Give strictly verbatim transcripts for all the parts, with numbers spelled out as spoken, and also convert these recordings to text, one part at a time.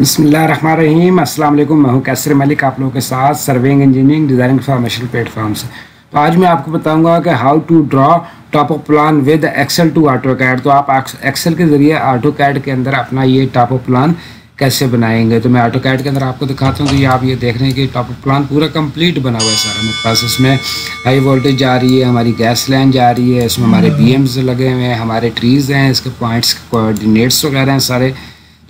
बिस्मिल्लाहिर्रहमानिर्रहीम, अस्सलाम वालेकुम। मैं हूं कैसर मलिक, आप लोगों के साथ surveying engineering designing information platform से। तो आज मैं आपको बताऊंगा कि how to draw topo plan with Excel to AutoCAD. तो आप एक्सेल के ज़रिए ऑटो कैड के अंदर अपना ये टॉपो प्लान कैसे बनाएंगे। तो मैं ऑटो कैड के अंदर आपको दिखाता हूँ। तो ये आप ये देख रहे हैं कि टॉपो प्लान पूरा कंप्लीट बना हुआ है सारा मेरे पास। इसमें हाई वोल्टेज जा रही है, हमारी गैस लाइन जा रही है, इसमें हमारे बीएम्स लगे हुए हैं, हमारे ट्रीज़ हैं, इसके पॉइंट्स कोऑर्डिनेट्स वगैरह हैं सारे।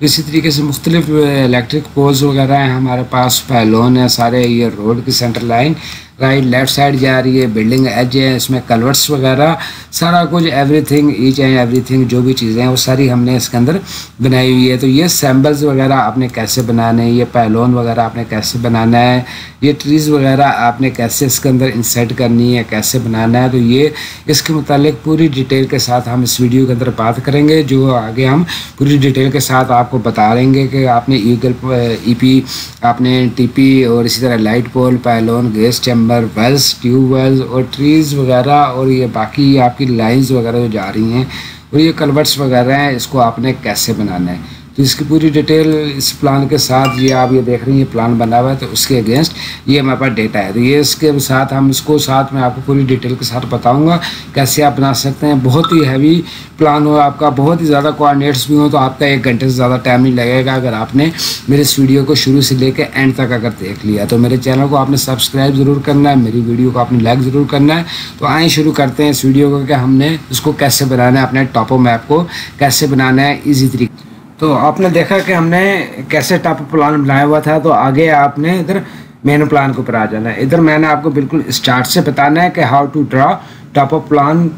तो इसी तरीके से मुख्तलिफ इलेक्ट्रिक पोल्स वगैरह हैं हमारे पास, पैलोन है सारे, ये रोड की centre line right left side जा रही है, बिल्डिंग एज है, इसमें कलवर्ट्स वगैरह सारा कुछ एवरीथिंग ईच एंड एवरीथिंग जो भी चीज़ें हैं वो सारी हमने इसके अंदर बनाई हुई है। तो ये सैम्बल्स वगैरह आपने कैसे बनाने हैं, ये पैलोन वगैरह आपने कैसे बनाना है, ये ट्रीज़ वगैरह आपने कैसे इसके अंदर इंसर्ट करनी है, कैसे बनाना है, तो ये इसके मुतालिक पूरी डिटेल के साथ हम इस वीडियो के अंदर बात करेंगे। जो आगे हम पूरी डिटेल के साथ आपको बता देंगे कि आपने ई पी, आपने टी पी और इसी तरह light pole, pylon, gas chamber, wells, tube wells और ट्रीज़ वगैरह और ये बाकी आपकी लाइंस वगैरह जो जा रही हैं और ये कलवर्ट्स वगैरह हैं, इसको आपने कैसे बनाना है। तो इसकी पूरी डिटेल इस प्लान के साथ, ये आप ये देख रहे हैं ये प्लान बना हुआ है, तो उसके अगेंस्ट ये हमारे पास डेटा है। तो ये इसके साथ हम इसको साथ में आपको पूरी डिटेल के साथ बताऊंगा कैसे आप बना सकते हैं। बहुत ही हैवी प्लान हो आपका, बहुत ही ज़्यादा कोऑर्डिनेट्स भी हो, तो आपका एक घंटे से ज़्यादा टाइम नहीं लगेगा अगर आपने मेरे इस वीडियो को शुरू से लेकर एंड तक अगर देख लिया। तो मेरे चैनल को आपने सब्सक्राइब ज़रूर करना है, मेरी वीडियो को आपने लाइक ज़रूर करना है। तो आए शुरू करते हैं इस वीडियो को कि हमने इसको कैसे बनाना है, अपने टॉपो मैप को कैसे बनाना है ईजी तरीके। तो आपने देखा कि हमने कैसे टॉपो प्लान बनाया हुआ था। तो आगे आपने इधर मेनू प्लान के ऊपर आ जाना है। इधर मैंने आपको बिल्कुल स्टार्ट से बताना है कि how to draw topo plan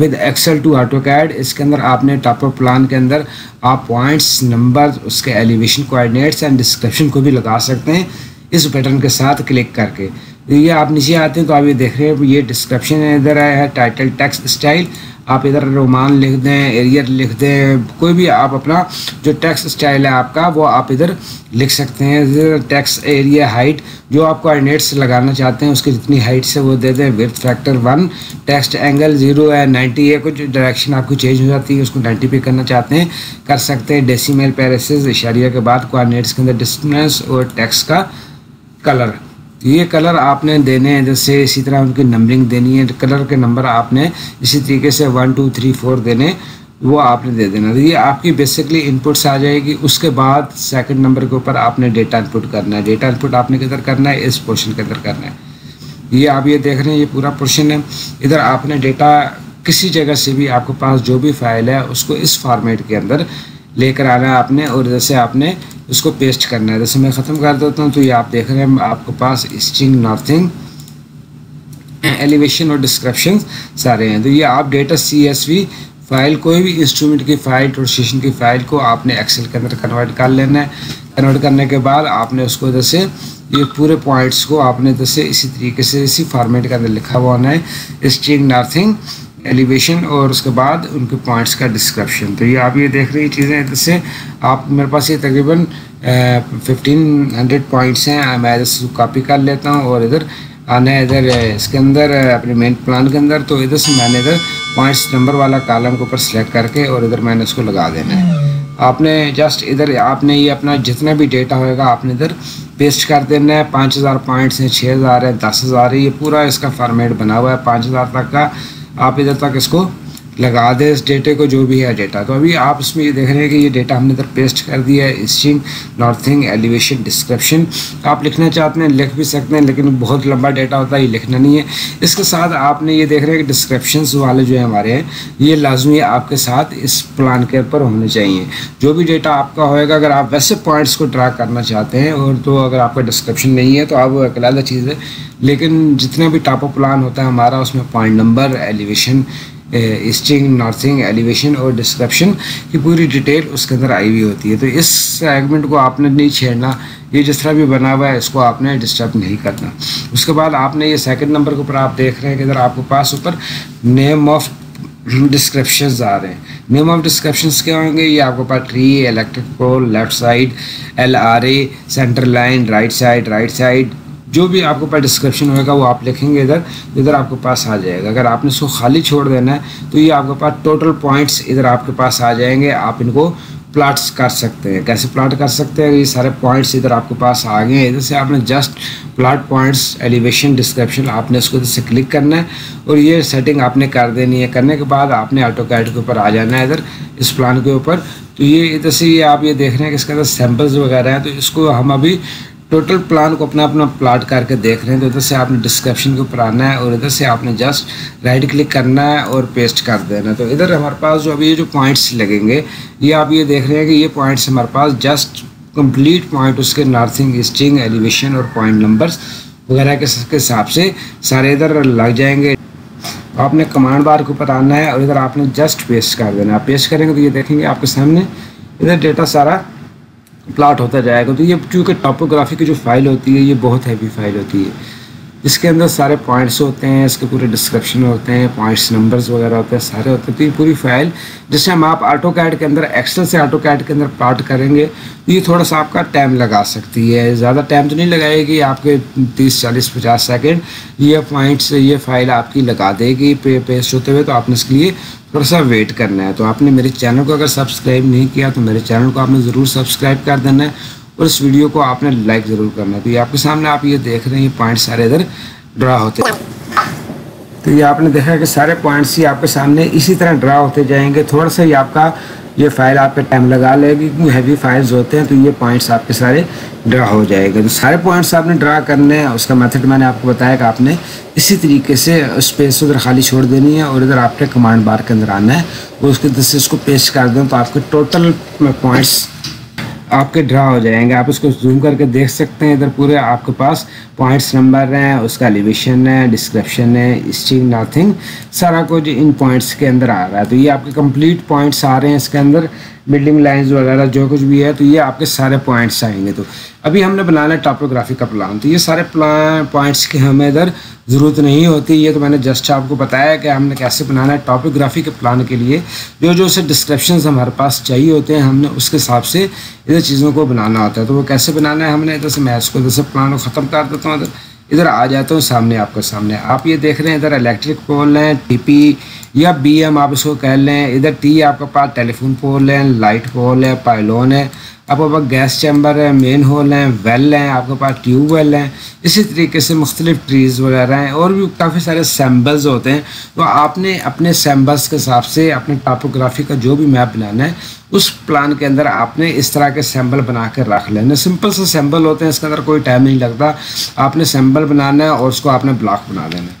with Excel to AutoCAD. इसके अंदर आपने टॉपो प्लान के अंदर आप पॉइंट्स, नंबर, उसके एलिवेशन कोऑर्डिनेट्स एंड डिस्क्रिप्शन को भी लगा सकते हैं इस बटन के साथ क्लिक करके। ये आप नीचे आते हैं तो आप ये देख रहे हैं, ये डिस्क्रिप्शन इधर आया है, टाइटल, टेक्स्ट स्टाइल, आप इधर रोमान लिख दें, एरियल लिख दें, कोई भी आप अपना जो टेक्स्ट स्टाइल है आपका वो आप इधर लिख सकते हैं। इधर टेक्स्ट, एरिया, हाइट, जो आप कोऑर्डिनेट्स लगाना चाहते हैं उसकी जितनी हाइट से वो दे दें, width factor one, text angle zero है, नाइन्टी है, कुछ डायरेक्शन आपको चेंज हो जाती है उसको नाइन्टी पे करना चाहते हैं कर सकते हैं। डेसीमेल पैरेसेस, इशारिया के बाद कोऑर्डिनेट्स के अंदर डिस्टेंस और टेक्स्ट का कलर, ये कलर आपने देने हैं जैसे, इसी तरह उनकी नंबरिंग देनी है, कलर के नंबर आपने इसी तरीके से वन टू थ्री फोर देने, वो आपने दे देना। तो ये आपकी बेसिकली इनपुट्स आ जाएगी। उसके बाद सेकंड नंबर के ऊपर आपने डेटा इनपुट करना है। डेटा इनपुट आपने किधर करना है, इस पोर्शन के अंदर करना है। ये आप ये देख रहे हैं ये पूरा पोर्शन है। इधर आपने डेटा किसी जगह से भी आपके पास जो भी फाइल है उसको इस फॉर्मेट के अंदर लेकर आना है आपने और जैसे आपने उसको पेस्ट करना है। जैसे मैं ख़त्म कर देता हूँ तो ये आप देख रहे हैं आपके पास स्ट्रिंग, नॉर्थिंग, एलिवेशन और डिस्क्रिप्शन सारे हैं। तो ये आप डेटा सीएसवी फाइल, कोई भी इंस्ट्रूमेंट की फाइल, रोटेशन की फाइल को आपने एक्सेल के अंदर कन्वर्ट कर लेना है। कन्वर्ट करने के बाद आपने उसको जैसे ये पूरे पॉइंट्स को आपने जैसे इसी तरीके से इसी फॉर्मेट के अंदर लिखा हुआ होना है, स्ट्रिंग, नॉर्थिंग, एलिवेशन और उसके बाद उनके पॉइंट्स का डिस्क्रिप्शन। तो ये आप ये देख रही चीज़ें जैसे आप मेरे पास ये तकरीबन फिफ्टीन हंड्रेड पॉइंट्स हैं, मैं इसको कॉपी कर लेता हूँ और इधर आना है, इधर इसके अंदर अपने मेन प्लान के अंदर। तो इधर से मैंने इधर पॉइंट्स नंबर वाला कालम के ऊपर सेलेक्ट करके और इधर मैंने इसको लगा देना है। आपने जस्ट इधर आपने ये अपना जितना भी डेटा होएगा आपने इधर पेस्ट कर देना है। पाँच हज़ार पॉइंट्स हैं, छः हज़ार है, दस हज़ार है, ये पूरा इसका फॉर्मेट बना हुआ है पाँच हज़ार तक का। आप इधर तक इसको लगा दें इस डेटे को, जो भी है डेटा। तो अभी आप इसमें ये देख रहे हैं कि ये डेटा हमने इधर पेस्ट कर दिया है, स्ट्रिंग, नॉर्थिंग, एलिवेशन, डिस्क्रिप्शन। आप लिखना चाहते हैं लिख भी सकते हैं, लेकिन बहुत लंबा डेटा होता है, ये लिखना नहीं है। इसके साथ आपने ये देख रहे हैं कि डिस्क्रिप्शन वाले जो है हमारे हैं ये लाजमी आपके साथ इस प्लान के ऊपर होने चाहिए। जो भी डेटा आपका होएगा, अगर आप वैसे पॉइंट्स को ड्रा करना चाहते हैं और तो अगर आपका डिस्क्रिप्शन नहीं है तो आप वो एक अलग चीज़ है, लेकिन जितना भी टॉपो प्लान होता है हमारा उसमें point number, elevation, string, northing, elevation और डिस्क्रिप्शन की पूरी डिटेल उसके अंदर आई हुई होती है। तो इस सेगमेंट को आपने नहीं छेड़ना, ये जिस तरह भी बना हुआ है इसको आपने डिस्टर्ब नहीं करना। उसके बाद आपने ये सेकंड नंबर के ऊपर आप देख रहे हैं कि इधर आपके पास ऊपर नेम ऑफ डिस्क्रिप्शंस आ रहे हैं। नेम ऑफ डिस्क्रिप्शंस क्या होंगे, ये आपके पास tree, electric pole, left side, L R A, centre line, right side, right side, जो भी आपके पास डिस्क्रिप्शन होगा वो आप लिखेंगे इधर, इधर आपके पास आ जाएगा। अगर आपने इसको खाली छोड़ देना है तो ये आपके पास टोटल पॉइंट्स इधर आपके पास आ जाएंगे। आप इनको प्लाट्स कर सकते हैं। कैसे प्लाट कर सकते हैं? ये सारे पॉइंट्स इधर आपके पास आ गए हैं। इधर से आपने just plot points elevation description आपने इसको इधर से क्लिक करना है और ये सेटिंग आपने कर देनी है। करने के बाद आपने ऑटोकैड के ऊपर आ जाना है, इधर इस प्लान के ऊपर। तो ये इधर से ये आप ये देख रहे हैं कि इसके अंदर सैम्पल्स वगैरह हैं। तो इसको हम अभी टोटल प्लान को अपना अपना प्लाट करके देख रहे हैं। तो इधर से आपने डिस्क्रिप्शन के ऊपर आना है और इधर से आपने जस्ट राइट क्लिक करना है और पेस्ट कर देना है। तो इधर हमारे पास जो अभी ये जो पॉइंट्स लगेंगे, ये आप ये देख रहे हैं कि ये पॉइंट्स हमारे पास जस्ट कंप्लीट पॉइंट उसके नॉर्थिंग ईस्टिंग एलिवेशन और पॉइंट नंबर्स वगैरह के हिसाब से सारे इधर लग जाएंगे। आपने कमांड बार के ऊपर आना है और इधर आपने जस्ट पेस्ट कर देना है। आप पेस्ट करेंगे तो ये देखेंगे आपके सामने इधर डेटा सारा प्लाट होता जाएगा। तो ये क्योंकि टॉपोग्राफी की जो फाइल होती है ये बहुत हैवी फाइल होती है, इसके अंदर सारे पॉइंट्स होते हैं, इसके पूरे डिस्क्रिप्शन होते हैं, पॉइंट्स नंबर्स वगैरह होते हैं, सारे होते हैं। तो ये पूरी फाइल जिससे हम आप ऑटोकैड के अंदर एक्सेल से ऑटोकैड के अंदर प्लाट करेंगे तो ये थोड़ा सा आपका टाइम लगा सकती है। ज़्यादा टाइम तो नहीं लगाएगी, आपके तीस चालीस पचास सेकेंड ये पॉइंट्स ये फाइल आपकी लगा देगी पे पेस्ट होते हुए। तो आपने इसके लिए थोड़ा सा वेट करना है। तो आपने मेरे चैनल को अगर सब्सक्राइब नहीं किया तो मेरे चैनल को आपने ज़रूर सब्सक्राइब कर देना है और इस वीडियो को आपने लाइक ज़रूर करना है। तो ये आपके सामने आप ये देख रहे हैं, ये पॉइंट्स सारे इधर ड्रा होते हैं। तो ये आपने देखा कि सारे पॉइंट्स ही आपके सामने इसी तरह ड्रा होते जाएंगे। थोड़ा सा ये आपका ये फाइल आपका टाइम लगा लेगी क्योंकि हैवी फाइल्स होते हैं। तो ये पॉइंट्स आपके सारे ड्रा हो जाएंगे। तो सारे पॉइंट्स आपने ड्रा करने हैं, उसका मेथड मैंने आपको बताया कि आपने इसी तरीके से स्पेस उधर खाली छोड़ देनी है और इधर आपने कमांड बार के अंदर आना है और उसके इधर से इसको पेस्ट कर दें। तो आपके टोटल पॉइंट्स आपके ड्रा हो जाएंगे। आप इसको जूम करके देख सकते हैं, इधर पूरे आपके पास पॉइंट्स नंबर हैं, उसका एलिवेशन है, डिस्क्रिप्शन है, स्ट्रिंग नथिंग सारा कुछ इन पॉइंट्स के अंदर आ रहा है। तो ये आपके कंप्लीट पॉइंट्स आ रहे हैं, इसके अंदर बिल्डिंग लाइंस वगैरह जो कुछ भी है। तो ये आपके सारे पॉइंट्स आएंगे। तो अभी हमने बनाना है टॉपोग्राफी का प्लान। तो ये सारे प्लान पॉइंट्स की हमें इधर ज़रूरत नहीं होती। ये तो मैंने जस्ट आपको बताया कि हमने कैसे बनाना है टॉपोग्राफी के प्लान के लिए। जो जो उसे डिस्क्रिप्शन हमारे पास चाहिए होते हैं हमने उसके हिसाब से इधर चीज़ों को बनाना होता है। तो वो कैसे बनाना है हमने इधर से मैच को इधर से प्लान को ख़त्म कर देता हूँ, इधर आ जाता हूँ सामने आपके सामने। आप ये देख रहे हैं इधर इलेक्ट्रिक पोल हैं, टीपी या बीएम आप इसको कह लें। इधर टी आपके पास टेलीफोन पोल है, लाइट पोल है, पाइलोन है, आपके पास गैस चैम्बर है, मेन होल हैं, वेल हैं, आपके पास ट्यूब वेल हैं। इसी तरीके से मुख्तलिफ ट्रीज़ वगैरह हैं और भी काफ़ी सारे सैम्बल्स होते हैं। तो आपने अपने सैम्बल्स के हिसाब से अपने टॉपोग्राफी का जो भी मैप बनाना है उस प्लान के अंदर आपने इस तरह के सैम्बल बना कर रख लेना। सिंपल से सैम्बल होते हैं, इसके अंदर कोई टाइम नहीं लगता। आपने सैम्बल बनाना है और उसको आपने ब्लॉक बना देना है।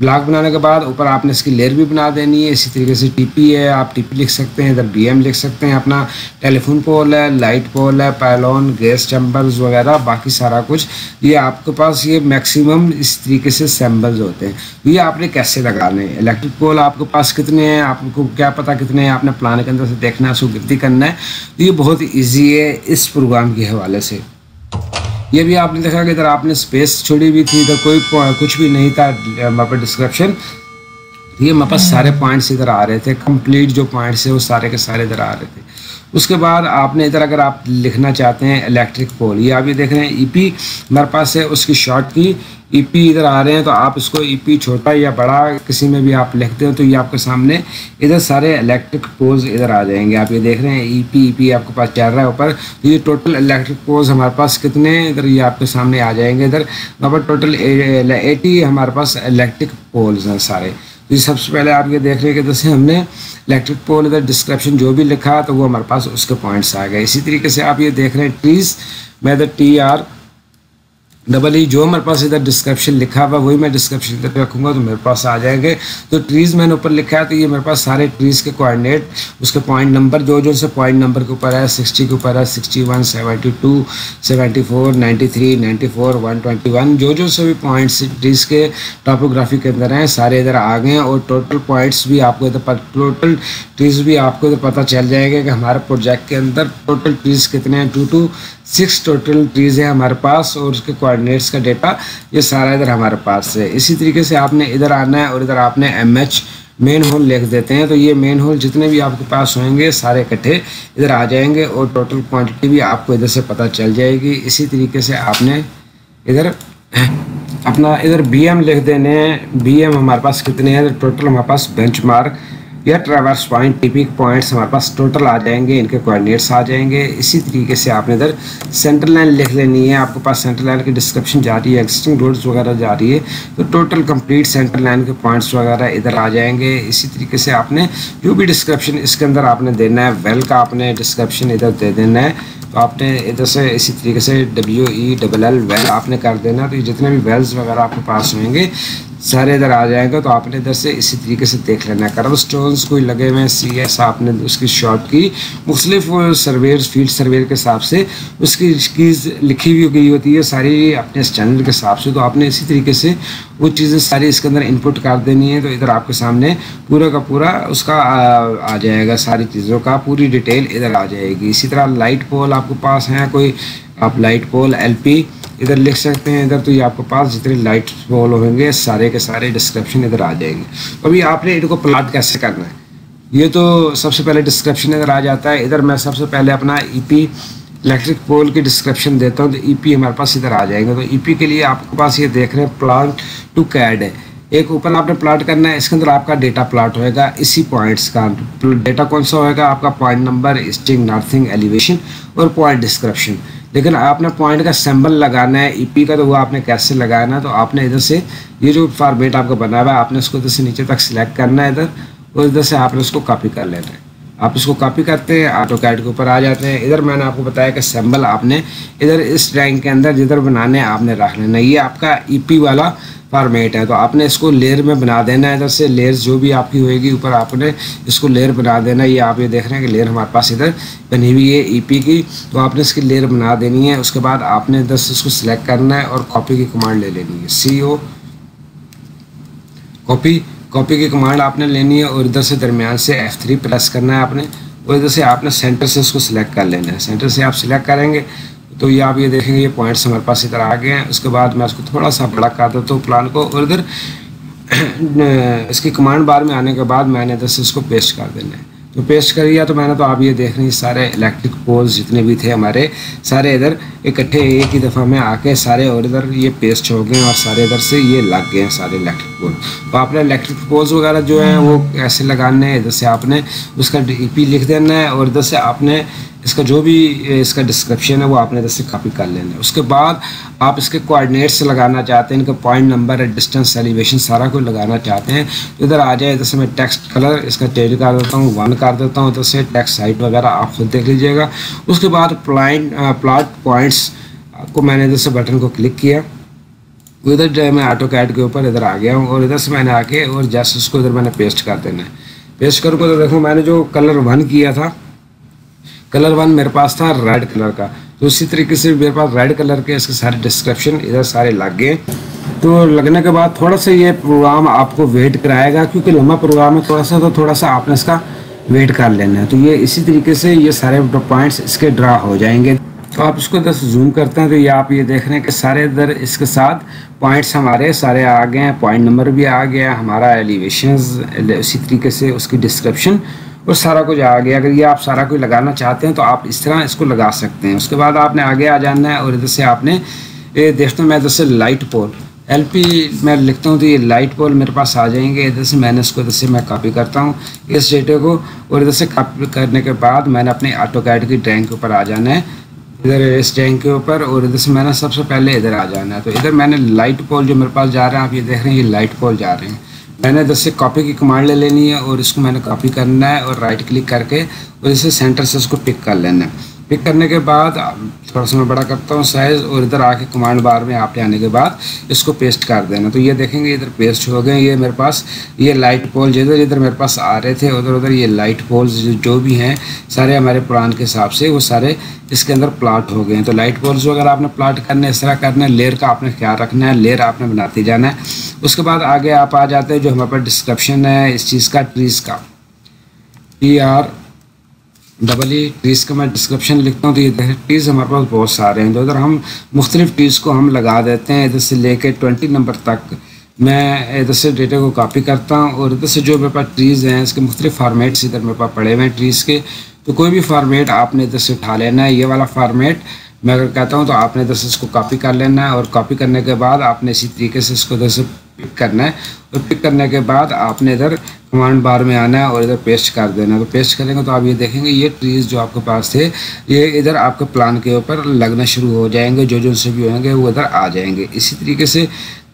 ब्लॉक बनाने के बाद ऊपर आपने इसकी लेयर भी बना देनी है। इसी तरीके से टीपी है, आप टीपी लिख सकते हैं, इधर बीएम लिख सकते हैं, अपना टेलीफोन पोल है, लाइट पोल है, पायलॉन, गैस चैम्बर्स वगैरह बाकी सारा कुछ। ये आपके पास ये मैक्सिमम इस तरीके से सैम्बल्स होते हैं। ये आपने कैसे लगाने हैं? इलेक्ट्रिक पोल आपके पास कितने हैं आपको क्या पता कितने हैं, आपने प्लान के अंदर से देखना है, उसको गिनती करना है। तो ये बहुत ईजी है इस प्रोग्राम के हवाले से। ये भी आपने देखा कि इधर आपने स्पेस छोड़ी हुई थी, इधर कोई कुछ भी नहीं था हमारे पास डिस्क्रिप्शन। ये मेरे पास सारे पॉइंट्स इधर आ रहे थे, कंप्लीट जो पॉइंट्स है वो सारे के सारे इधर आ रहे थे। उसके बाद आपने इधर अगर आप लिखना चाहते हैं इलेक्ट्रिक पोल, ये आप ये देख रहे हैं ईपी मेरे पास है, उसकी शॉर्ट की ईपी इधर आ रहे हैं। तो आप इसको ईपी छोटा या बड़ा किसी में भी आप लिखते हो तो ये आपके सामने इधर सारे इलेक्ट्रिक पोल्स इधर आ जाएंगे। आप ये देख रहे हैं ईपी ईपी आपके पास चल रहा है ऊपर। तो ये टोटल इलेक्ट्रिक पोल्स हमारे पास कितने इधर ये आपके सामने आ जाएंगे। इधर वहाँ पर टोटल एटी हमारे पास इलेक्ट्रिक पोल्स हैं सारे। तो सबसे पहले आप ये देख रहे हैं कि जैसे हमने इलेक्ट्रिक पोल इधर डिस्क्रिप्शन जो भी लिखा तो वो हमारे पास उसके पॉइंट्स आ गए। इसी तरीके से आप ये देख रहे हैं ट्रीज़, मैं इधर टी आर डबल ई जो हमारे पास इधर डिस्क्रिप्शन लिखा हुआ वही मैं डिस्क्रिप्शन इधर रखूँगा तो मेरे पास आ जाएंगे। तो ट्रीज़ मैंने ऊपर लिखा है तो ये मेरे पास सारे ट्रीज़ के कोऑर्डिनेट उसके पॉइंट नंबर जो जो से पॉइंट नंबर के ऊपर है सिक्सटी के ऊपर है sixty one, seventy two, seventy four, ninety three, ninety four, one twenty one जो जो से भी पॉइंट्स ट्रीज़ के टॉपोग्राफी के अंदर हैं सारे इधर आ गए। और टोटल पॉइंट्स भी आपको इधर टोटल ट्रीज़ भी आपको इधर पता चल जाएगा कि हमारे प्रोजेक्ट के अंदर टोटल ट्रीज़ कितने हैं। Two two six total trees हैं हमारे पास और उसके कोऑर्डिनेट्स का डेटा ये सारा इधर हमारे पास है। इसी तरीके से आपने इधर आना है और इधर आपने एम एच मेन होल लिख देते हैं। तो ये मेन होल जितने भी आपके पास होंगे सारे इकट्ठे इधर आ जाएंगे और टोटल क्वांटिटी भी आपको इधर से पता चल जाएगी। इसी तरीके से आपने इधर अपना इधर बी एम लिख देने हैं, बी एम हमारे पास कितने हैं। टोटल हमारे पास बेंच मार्क यह ट्रैवर्स पॉइंट टिपिक पॉइंट्स हमारे पास टोटल आ जाएंगे, इनके कोऑर्डिनेट्स आ जाएंगे। इसी तरीके से आपने इधर सेंटर लाइन लिख लेनी है, आपके पास सेंटर लाइन की डिस्क्रिप्शन जा रही है, एक्सिस्टिंग रोड्स वगैरह जा रही है, तो टोटल कंप्लीट सेंटर लाइन के पॉइंट्स वगैरह इधर आ जाएंगे। इसी तरीके से आपने जो भी डिस्क्रिप्शन इसके अंदर आपने देना है, वेल का आपने डिस्क्रिप्शन इधर दे देना है, तो आपने इधर से इसी तरीके से W E double L well आपने कर देना, तो ये जितने भी वेल्स वगैरह आपके पास होंगे सारे इधर आ जाएंगे। तो आपने इधर से इसी तरीके से देख लेना है। कर्व स्टोन्स कोई लगे हुए हैं, सी एस आपने उसकी शॉर्ट की मुख्तलिफ सर्वे फील्ड सर्वे के हिसाब से उसकी चीज़ लिखी हुई गई होती है सारी अपने इस चैनल के हिसाब से, तो आपने इसी तरीके से वो चीज़ें सारी इसके अंदर इनपुट कर देनी है। तो इधर आपके सामने पूरा का पूरा उसका आ जाएगा, सारी चीज़ों का पूरी डिटेल इधर आ जाएगी। इसी तरह लाइट पोल आपके पास हैं, कोई आप लाइट पोल एल पी इधर लिख सकते हैं इधर, तो ये आपके पास जितने लाइट पोल होंगे सारे के सारे डिस्क्रिप्शन इधर आ जाएंगे। अभी आपने इनको प्लाट कैसे करना है, ये तो सबसे पहले डिस्क्रिप्शन इधर आ जाता है। इधर मैं सबसे पहले अपना ईपी इलेक्ट्रिक पोल की डिस्क्रिप्शन देता हूँ, तो ईपी हमारे पास इधर आ जाएंगे। तो ईपी के लिए आपके पास ये देख रहे हैं प्लाट टू कैड है, एक ओपन आपने प्लाट करना है, इसके अंदर आपका डेटा प्लाट होएगा इसी पॉइंट्स का। डेटा कौन सा होएगा आपका, point number, string, northing, elevation और पॉइंट डिस्क्रिप्शन। लेकिन आपने पॉइंट का सिंबल लगाना है ईपी का, तो वो आपने कैसे लगाना है, तो आपने इधर से ये जो फॉर्मेट आपका बना हुआ है आपने उसको इधर से नीचे तक सिलेक्ट करना है इधर, और इधर से आपने उसको कॉपी कर लेना है। आप इसको कॉपी करते हैं, ऑटोकैड के ऊपर आ जाते हैं। इधर मैंने आपको बताया कि सिंबल आपने इधर इस ड्राइंग के अंदर जिधर बनाने आपने रख लेना, ये आपका ईपी वाला फॉर्मेट है, तो आपने इसको लेयर में बना देना है। इधर से लेयर जो भी आपकी होएगी ऊपर आपने इसको लेयर बना देना है। ये आप ये देख रहे हैं कि लेयर हमारे पास इधर बनी हुई है ईपी की, तो आपने इसकी लेयर बना देनी है। उसके बाद आपने इधर से इसको सिलेक्ट करना है और कॉपी की कमांड ले लेनी है, सी ओ कॉपी कॉपी की कमांड आपने लेनी है, और इधर से दरमियान से एफ थ्री प्रेस करना है आपने, और इधर से आपने सेंटर से इसको सिलेक्ट कर लेना है। सेंटर से आप सिलेक्ट करेंगे तो ये आप ये देखेंगे ये पॉइंट्स हमारे पास इधर आ गए हैं। उसके बाद मैं इसको थोड़ा सा बड़ा कर देता हूँ प्लान को, और इधर इसकी कमांड बार में आने के बाद मैंने इधर से इसको पेस्ट कर देना है। तो पेस्ट कर लिया, तो मैंने तो आप ये देख रहे हैं सारे इलेक्ट्रिक पोल्स जितने भी थे हमारे सारे इधर इकट्ठे एक ही दफ़ा में आके सारे और इधर ये पेस्ट हो गए और सारे इधर से ये लग गए हैं सारे इलेक्ट्रिक पोल। तो आपने इलेक्ट्रिक पोल्स वगैरह जो हैं वो ऐसे लगाने हैं, इधर से आपने उसका ईपी लिख देना है, और इधर से आपने इसका जो भी इसका डिस्क्रिप्शन है वो आपने इधर से कॉपी कर लेना है। उसके बाद आप इसके कोऑर्डिनेट्स लगाना चाहते हैं, इनका पॉइंट नंबर, डिस्टेंस, एलिवेशन सारा कुछ लगाना चाहते हैं। इधर आ जाए, इधर से मैं टेक्स्ट कलर इसका चेंज कर देता हूँ, वन कर देता हूँ, इधर से टेक्स्ट हाइट वगैरह आप खुद देख लीजिएगा। उसके बाद प्लाइंट प्लाट पॉइंट्स को मैंने इधर से बटन को क्लिक किया, इधर जो है मैं ऑटोकैड के ऊपर इधर आ गया हूँ, और इधर से मैंने आके और जस्ट उसको इधर मैंने पेस्ट कर देना है। पेस्ट करूँगा तो देखो मैंने जो कलर वन किया था, कलर वन मेरे पास था रेड कलर का, तो उसी तरीके से मेरे पास रेड कलर के इसके सारे डिस्क्रिप्शन इधर सारे लग गए। तो लगने के बाद थोड़ा सा ये प्रोग्राम आपको वेट कराएगा, क्योंकि लंबा प्रोग्राम है थोड़ा सा, तो थोड़ा सा आपने इसका वेट कर लेना है। तो ये इसी तरीके से ये सारे पॉइंट्स इसके ड्रा हो जाएंगे। तो आप इसको इधर से जूम करते हैं, तो ये आप ये देख रहे हैं कि सारे इधर इसके साथ पॉइंट्स हमारे सारे आ गए हैं, पॉइंट नंबर भी आ गया हमारा, एलिवेशन उसी तरीके से उसकी डिस्क्रिप्शन और सारा कुछ आ गया। अगर ये आप सारा कुछ लगाना चाहते हैं तो आप इस तरह इसको लगा सकते हैं। उसके बाद आपने आगे आ जाना है, और इधर से आपने ये देखते हैं, मैं इधर से लाइट पोल एल पी मैं लिखता हूँ, तो ये लाइट पोल मेरे पास आ जाएंगे। इधर से मैंने इसको इधर से मैं कॉपी करता हूँ इस डेटे को, और इधर से कॉपी करने के बाद मैंने अपने ऑटोकैड की ड्राइंग के ऊपर आ जाना है, इधर इस ड्राइंग के ऊपर, और इधर से मैंने सबसे पहले इधर आ जाना है। तो इधर मैंने लाइट पोल जो मेरे पास जा रहे हैं, आप ये देख रहे हैं ये लाइट पोल जा रहे हैं, मैंने इधर से कॉपी की कमांड ले लेनी है, और इसको मैंने कॉपी करना है और राइट क्लिक करके और इसे सेंटर से उसको पिक कर लेना है। पिक करने के बाद थोड़ा सा मैं बड़ा करता हूँ साइज़, और इधर आके कमांड बार में आपने आने के बाद इसको पेस्ट कर देना। तो ये देखेंगे इधर पेस्ट हो गए, ये मेरे पास ये लाइट पोल जिधर जिधर मेरे पास आ रहे थे उधर उधर ये लाइट पोल्स जो भी हैं सारे हमारे प्लान के हिसाब से वो सारे इसके अंदर प्लाट हो गए हैं। तो लाइट पोल्स वगैरह आपने प्लाट करने इस तरह करना है, लेयर का आपने ख्याल रखना है, लेयर आपने बनाते जाना है। उसके बाद आगे आप आ जाते हैं जो हमारे पास डिस्क्रिप्शन है इस चीज़ का, ट्रीज़ का, T R double E trees का मैं डिस्क्रिप्शन लिखता हूँ। तो ये देखिए ट्रीज़ हमारे पास बहुत सारे हैं, तो इधर हम मुख्तलिफ़ ट्रीज़ को हम लगा देते हैं। इधर से लेके ट्वेंटी नंबर तक मैं इधर से डेटा को कॉपी करता हूँ, और इधर से जो मेरे पास ट्रीज़ हैं इसके मुख्तलिफ़ फार्मेट्स इधर मेरे पास पड़े हुए हैं ट्रीज़ के, तो कोई भी फार्मेट आपने इधर से उठा लेना है। ये वाला फार्मेट मैं अगर कहता हूँ तो आपने दोस्तों इसको कॉपी कर लेना है और कॉपी करने के बाद आपने इसी तरीके से इसको दोस्तों पिक करना है और पिक करने के बाद आपने इधर कमांड बार में आना है और इधर पेस्ट कर देना है। तो पेस्ट करेंगे तो आप ये देखेंगे ये ट्रीज़ जो आपके पास थे ये इधर आपके प्लान के ऊपर लगना शुरू हो जाएंगे, जो जो से भी होंगे वो इधर आ जाएंगे। इसी तरीके से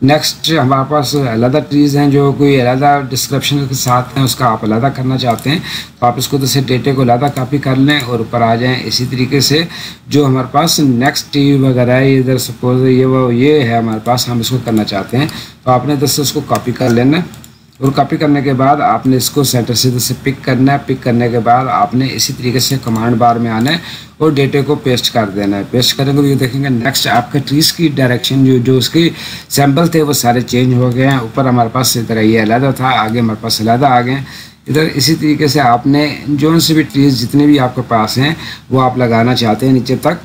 नेक्स्ट हमारे पास अलहदा ट्रीज़ हैं जो कोई अलहदा डिस्क्रिप्शन के साथ हैं, उसका आप अलहदा करना चाहते हैं तो आप इसको जैसे डेटे को अलहदा कापी कर लें और ऊपर आ जाएं। इसी तरीके से जो हमारे पास नेक्स्ट टी वगैरह है इधर सपोज ये वो ये है हमारे पास, हम इसको करना चाहते हैं तो आपने जैसे उसको कॉपी कर लेना और कॉपी करने के बाद आपने इसको सेंटर से जैसे पिक करना है। पिक करने के बाद आपने इसी तरीके से कमांड बार में आना है और डेटे को पेस्ट कर देना है। पेस्ट करेंगे तो ये देखेंगे नेक्स्ट आपके ट्रीज़ की डायरेक्शन जो जो उसके सैम्पल थे वो सारे चेंज हो गए हैं। ऊपर हमारे पास इस तरह ये अलहदा था, आगे हमारे पास अलहदा आ गए। इधर इसी तरीके से आपने जो से भी ट्रीज़ जितने भी आपके पास हैं वो आप लगाना चाहते हैं नीचे तक,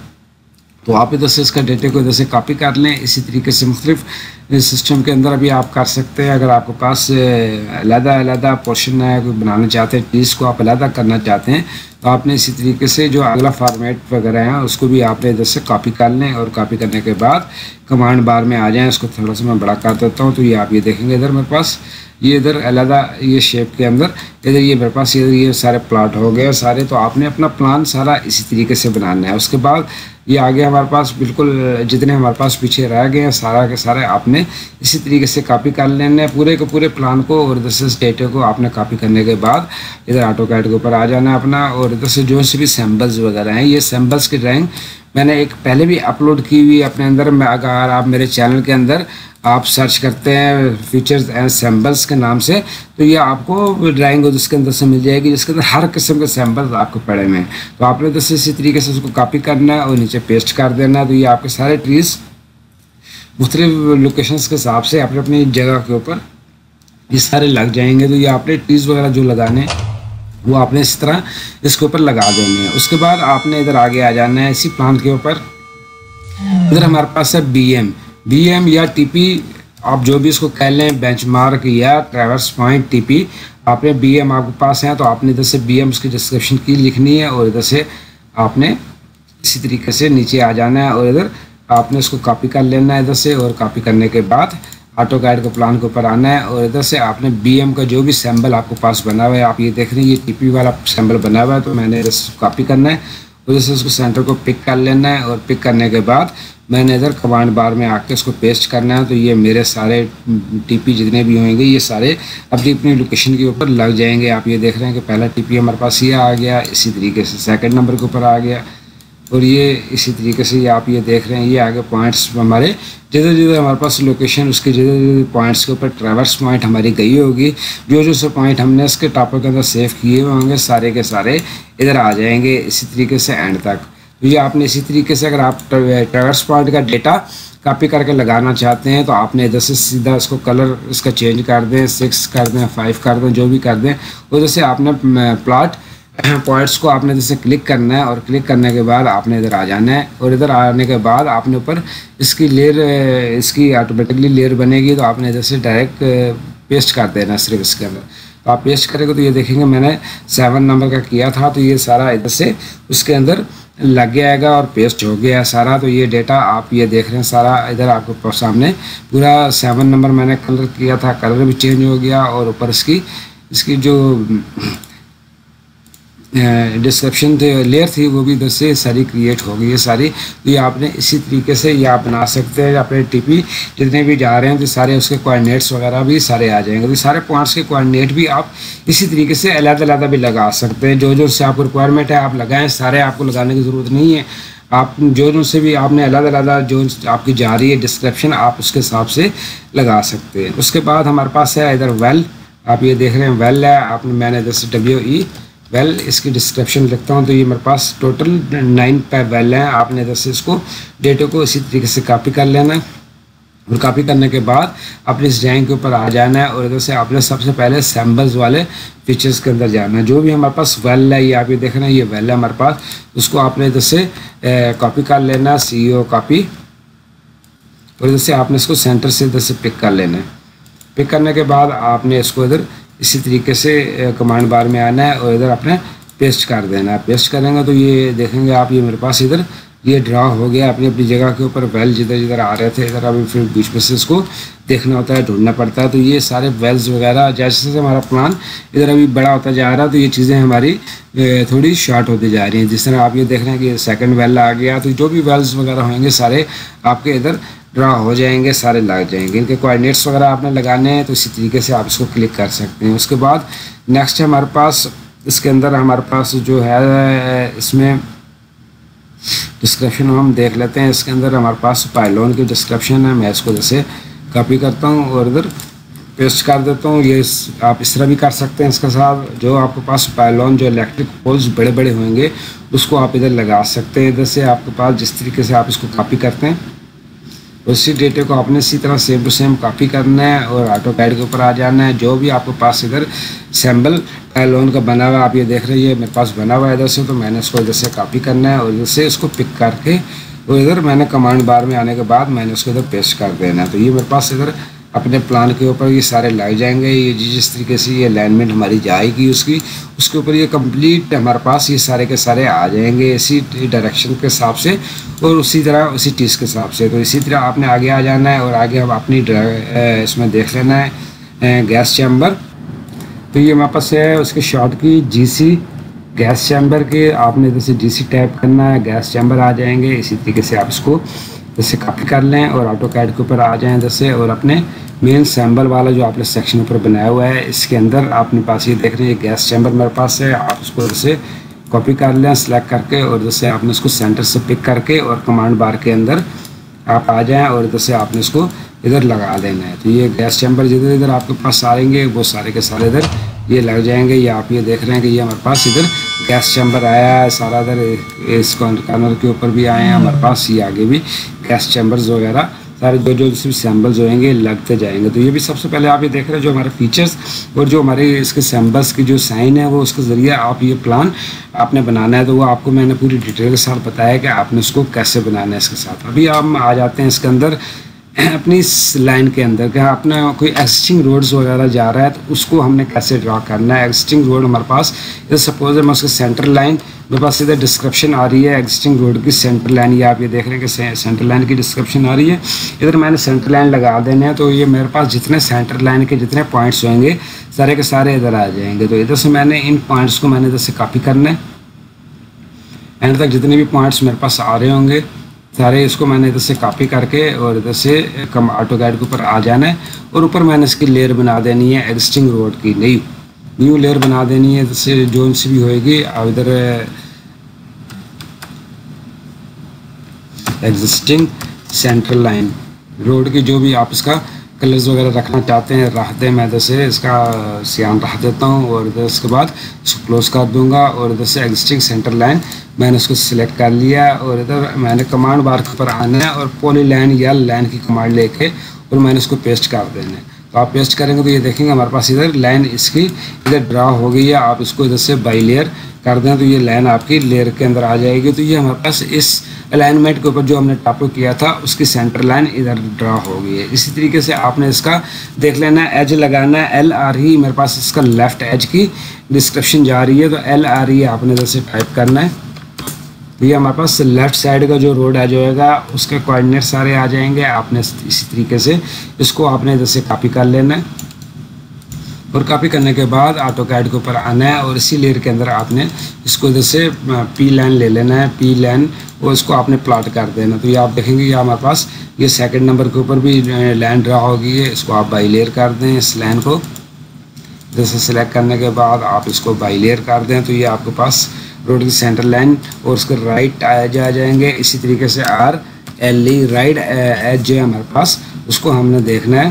तो आप इधर से इसका डेटे को इधर से कापी कर लें। इसी तरीके से मुख्तलिफ सिस्टम के अंदर अभी आप कर सकते हैं। अगर आपके पास अलहदा अलहदा पोर्शन है कोई बनाना चाहते हैं, ट्रीज़ को आप अलहदा करना चाहते हैं तो आपने इसी तरीके से जो अगला फॉर्मेट वगैरह है उसको भी आपने इधर से कापी कर लें और कापी करने के बाद कमांड बार में आ जाएं। इसको थोड़ा सा मैं बड़ा कर देता हूँ तो ये आप ये देखेंगे इधर मेरे पास ये इधर अलहदा ये शेप के अंदर इधर ये मेरे पास इधर ये सारे प्लाट हो गए सारे। तो आपने अपना प्लान सारा इसी तरीके से बनाना है। उसके बाद ये आगे हमारे पास बिल्कुल जितने हमारे पास पीछे रह गए हैं सारा के सारे आपने इसी तरीके से कापी कर लेना है पूरे के पूरे प्लान को और इधर से डेटे को आपने कापी करने के बाद इधर ऑटोकैड के ऊपर आ जाना है अपना और इधर से जो से भी सैम्पल्स वगैरह हैं ये सैम्पल्स की ड्राइंग मैंने एक पहले भी अपलोड की हुई अपने अंदर। मैं अगर आप मेरे चैनल के अंदर आप सर्च करते हैं फीचर्स एंड सैम्पल्स के नाम से तो ये आपको ड्राइंग उसके अंदर से मिल जाएगी जिसके अंदर हर किस्म के सैम्पल्स आपको पड़े हुए हैं। तो आपने तो इसी तरीके से उसको कॉपी करना है और नीचे पेस्ट कर देना है। तो ये आपके सारे ट्रीज़ मुख्तलिफ लोकेशंस के हिसाब से अपने अपनी जगह के ऊपर ये सारे लग जाएंगे। तो ये आपने ट्रीज़ वगैरह जो लगाने वो आपने इस तरह इसके ऊपर लगा देनी है। उसके बाद आपने इधर आगे आ जाना है इसी प्लान के ऊपर। इधर हमारे पास है बीएम बीएम या टीपी, आप जो भी इसको कह लें, बेंचमार्क या ट्रैवर्स पॉइंट टीपी। आपने बीएम आपके पास है तो आपने इधर से बीएम उसकी डिस्क्रिप्शन की लिखनी है और इधर से आपने इसी तरीके से नीचे आ जाना है और इधर आपने इसको कॉपी कर लेना है इधर से और कॉपी करने के बाद ऑटो कैड के प्लान के ऊपर आना है और इधर से आपने बीएम का जो भी सैम्पल आपके पास बना हुआ है आप ये देख रहे हैं ये टीपी वाला सैम्पल बना हुआ है तो मैंने इधर से कॉपी करना है और इधर से उसको सेंटर को पिक कर लेना है और पिक करने के बाद मैंने इधर कमांड बार में आके इसको पेस्ट करना है। तो ये मेरे सारे टीपी जितने भी होंगे ये सारे अपनी अपनी लोकेशन के ऊपर लग जाएंगे। आप ये देख रहे हैं कि पहला टीपी हमारे पास ये आ गया, इसी तरीके से सेकेंड नंबर के ऊपर आ गया और ये इसी तरीके से ये आप ये देख रहे हैं ये आगे पॉइंट्स हमारे जिधर जिधर हमारे पास लोकेशन उसके जिधर जिधर पॉइंट्स के ऊपर ट्रैवर्स पॉइंट हमारी गई होगी जो जो से पॉइंट हमने इसके टॉपर के अंदर सेव किए हुए होंगे सारे के सारे इधर आ जाएंगे इसी तरीके से एंड तक। तो ये आपने इसी तरीके से अगर आप ट्रैवर्स पॉइंट का डेटा कॉपी करके लगाना चाहते हैं तो आपने इधर से सीधा इसको कलर इसका चेंज कर दें, सिक्स कर दें, फाइव कर दें, जो भी कर दें। उधर से आपने प्लाट पॉइंट्स को आपने जैसे क्लिक करना है और क्लिक करने के बाद आपने इधर आ जाना है और इधर आने के बाद आपने ऊपर इसकी लेयर इसकी ऑटोमेटिकली लेयर बनेगी तो आपने इधर से डायरेक्ट पेस्ट कर देना सिर्फ इसके अंदर। तो आप पेस्ट करेंगे तो ये देखेंगे मैंने सेवन नंबर का किया था तो ये सारा इधर से उसके अंदर लग गया और पेस्ट हो गया सारा। तो ये डेटा आप ये देख रहे हैं सारा इधर आपके सामने पूरा सेवन नंबर मैंने कलर किया था, कलर भी चेंज हो गया और ऊपर इसकी इसकी जो डिस्क्रिप्शन थे लेयर थी वो भी इधर से सारी क्रिएट हो गई है सारी। तो ये आपने इसी तरीके से ये आप बना सकते हैं। अपने टीपी जितने भी जा रहे हैं तो सारे उसके कोऑर्डिनेट्स वगैरह भी सारे आ जाएंगे। तो सारे पॉइंट्स के कोऑर्डिनेट भी आप इसी तरीके से अलग अलग भी लगा सकते हैं। जो जो से आपको रिक्वायरमेंट है आप लगाएं, सारे आपको लगाने की ज़रूरत नहीं है। आप जो जो से भी आपने अलग अलग जो आपकी जा रही है डिस्क्रिप्शन आप उसके हिसाब से लगा सकते हैं। उसके बाद हमारे पास है इधर वेल, आप ये देख रहे हैं वेल है। आपने मैंने इधर से डब्ल्यू ई वेल well, इसकी डिस्क्रिप्शन लिखता हूँ तो ये मेरे पास टोटल नाइन पे वेल है। आपने इधर से इसको डेटे को इसी तरीके से कॉपी कर लेना और कॉपी करने के बाद अपने इस ड्राइंग के ऊपर आ जाना है और इधर से आपने सबसे पहले सैम्पल्स वाले फीचर्स के अंदर जाना है। जो भी हमारे पास वेल है ये आप ये देख रहे हैं ये वेल है हमारे पास, उसको आपने इधर से कॉपी कर लेना सी ओ कापी और इधर से आपने इसको सेंटर से इधर से पिक कर लेना है। पिक करने के बाद आपने इसको इधर इसी तरीके से कमांड बार में आना है और इधर अपने पेस्ट कर देना है। पेस्ट करेंगे तो ये देखेंगे आप ये मेरे पास इधर ये ड्रा हो गया अपनी अपनी जगह के ऊपर। वेल जिधर जिधर आ रहे थे इधर अभी फिर बीच में से इसको देखना होता है, ढूंढना पड़ता है। तो ये सारे वेल्स वगैरह जैसे जैसे हमारा प्लान इधर अभी बड़ा होता जा रहा है तो ये चीज़ें हमारी थोड़ी शॉर्ट होती जा रही हैं। जिस तरह आप ये देख रहे हैं कि सेकंड वेल आ गया, तो जो भी वेल्स वगैरह होंगे सारे आपके इधर ड्रा हो जाएंगे, सारे लग जाएंगे। इनके कोऑर्डिनेट्स वगैरह आपने लगाने हैं तो इसी तरीके से आप इसको क्लिक कर सकते हैं। उसके बाद नेक्स्ट है हमारे पास, इसके अंदर हमारे पास जो है इसमें डिस्क्रिप्शन हम देख लेते हैं। इसके अंदर हमारे पास पाइलोन की डिस्क्रिप्शन है, मैं इसको जैसे कॉपी करता हूँ और इधर पेस्ट कर देता हूँ। ये आप इस तरह भी कर सकते हैं। इसके साथ जो आपके पास पाइलोन जो इलेक्ट्रिक पोल्स बड़े बड़े होंगे उसको आप इधर लगा सकते हैं। इधर से आपके पास जिस तरीके से आप इसको कॉपी करते हैं उसी डेटे को आपने इसी तरह सेम टू सेम कॉपी करना है और ऑटो कैड के ऊपर आ जाना है। जो भी आपके पास इधर सैम्पल पाइलोन का बना हुआ आप ये देख रहे हैं मेरे पास बना हुआ है इधर से, तो मैंने इसको इधर से कॉपी करना है और इधर से इसको पिक करके और इधर मैंने कमांड बार में आने के बाद मैंने उसको इधर पेस्ट कर देना है। तो ये मेरे पास इधर अपने प्लान के ऊपर ये सारे लग जाएंगे। ये जिस तरीके से ये अलाइनमेंट हमारी जाएगी उसकी उसके ऊपर ये कंप्लीट हमारे पास ये सारे के सारे आ जाएंगे इसी डायरेक्शन के हिसाब से और उसी तरह उसी चीज़ के हिसाब से। तो इसी तरह आपने आगे आ जाना है और आगे हम अपनी इसमें देख लेना है गैस चैम्बर। तो ये हमारे पास है उसके शॉर्ट की जी सी गैस चैम्बर के, आपने जैसे जी सी टाइप करना है गैस चैम्बर आ जाएंगे। इसी तरीके से आप इसको जैसे कॉपी कर लें और ऑटो कैड के ऊपर आ जाएं जैसे और अपने मेन सैम्बल वाला जो आपने सेक्शन ऊपर बनाया हुआ है इसके अंदर आपने पास ये देख रहे हैं गैस चैम्बर मेरे पास है। आप उसको जैसे कॉपी कर लें सेलेक्ट करके और जैसे आपने उसको सेंटर से पिक करके और कमांड बार के अंदर आप आ जाएं और जैसे आपने उसको इधर लगा देना है। तो ये गैस चैम्बर जिधर इधर आपके पास आएंगे वो सारे के सारे इधर ये लग जाएंगे। ये आप ये देख रहे हैं कि ये हमारे पास इधर गैस चैम्बर आया है सारा, इधर इस कॉर्नर के ऊपर भी आए हैं हमारे पास, ये आगे भी गैस चैम्बर्स वगैरह सारे जो जो सिर्फ सैम्बल्स होंगे लगते जाएंगे। तो ये भी सबसे पहले आप ये देख रहे हैं जो हमारे फीचर्स और जो हमारे इसके सैम्बल्स की जो साइन है वो उसके ज़रिए आप ये प्लान आपने बनाना है। तो वो आपको मैंने पूरी डिटेल के साथ बताया कि आपने उसको कैसे बनाना है। इसके साथ अभी हम आ जाते हैं इसके अंदर अपनी इस लाइन के अंदर क्या अपना कोई एग्जिस्टिंग रोड्स वगैरह जा रहा है तो उसको हमने कैसे ड्रा करना है। एग्जिस्टिंग रोड हमारे पास इधर सपोज मैं उसकी सेंटर लाइन मेरे पास इधर डिस्क्रिप्शन आ रही है एग्जिस्टिंग रोड की सेंटर लाइन। ये आप ये देख रहे हैं कि से, सेंटर लाइन की डिस्क्रिप्शन आ रही है। इधर मैंने सेंटर लाइन लगा देने हैं तो ये मेरे पास जितने सेंटर लाइन के जितने पॉइंट्स होंगे सारे के सारे इधर आ जाएंगे। तो इधर से मैंने इन पॉइंट्स को मैंने इधर से कॉपी करना है एंड तक जितने भी पॉइंट्स मेरे पास आ रहे होंगे सारे, इसको मैंने इधर से कॉपी करके और इधर से कम ऑटो कैड के ऊपर आ जाना है और ऊपर मैंने इसकी लेयर बना देनी है एग्जिस्टिंग रोड की, नई न्यू लेयर बना देनी है जैसे जोन सी भी होएगी। अब इधर एग्जिस्टिंग सेंट्रल लाइन रोड की जो भी आप इसका कलर्स वगैरह रखना चाहते हैं रहते हैं, मैं इधर से इसका सियान रख देता हूँ और इधर इसके बाद इसको क्लोज कर दूँगा और इधर से एग्जिस्टिंग सेंटर लाइन मैंने उसको सिलेक्ट कर लिया और इधर मैंने कमांड बार के ऊपर आना है और पॉली लाइन या लाइन की कमांड लेके और मैंने उसको पेस्ट कर देना है। तो आप पेस्ट करेंगे तो ये देखेंगे हमारे पास इधर लाइन इसकी इधर ड्रा हो गई है। आप इसको इधर से बाई लेयर कर दें तो ये लाइन आपकी लेयर के अंदर आ जाएगी। तो ये हमारे पास इस अलाइनमेंट के ऊपर जो हमने टापो किया था उसकी सेंटर लाइन इधर ड्रा हो गई है। इसी तरीके से आपने इसका देख लेना है एज लगाना है एल आर ही, मेरे पास इसका लेफ्ट एज की डिस्क्रिप्शन जा रही है तो एल आर ही आपने इधर से टाइप करना है। ये हमारे पास लेफ़्ट साइड का जो रोड आ जाएगा उसके कोऑर्डिनेट सारे आ जाएंगे। आपने इसी तरीके से इसको आपने इधर से कॉपी कर लेना है और कॉपी करने के बाद ऑटो कैड के ऊपर आना है और इसी लेयर के अंदर आपने इसको इधर से पी लाइन ले लेना है, पी लाइन, और इसको आपने प्लॉट कर देना। तो ये आप देखेंगे ये हमारे पास ये सेकेंड नंबर के ऊपर भी लाइन ड्रा होगी है। इसको आप बाई लेयर कर दें, इस लाइन को जैसे सिलेक्ट करने के बाद आप इसको बाई लेयर कर दें तो ये आपके पास रोड की सेंटर लाइन और उसके राइट आ जा जाएंगे। इसी तरीके से R L E right H जो है हमारे पास उसको हमने देखना है।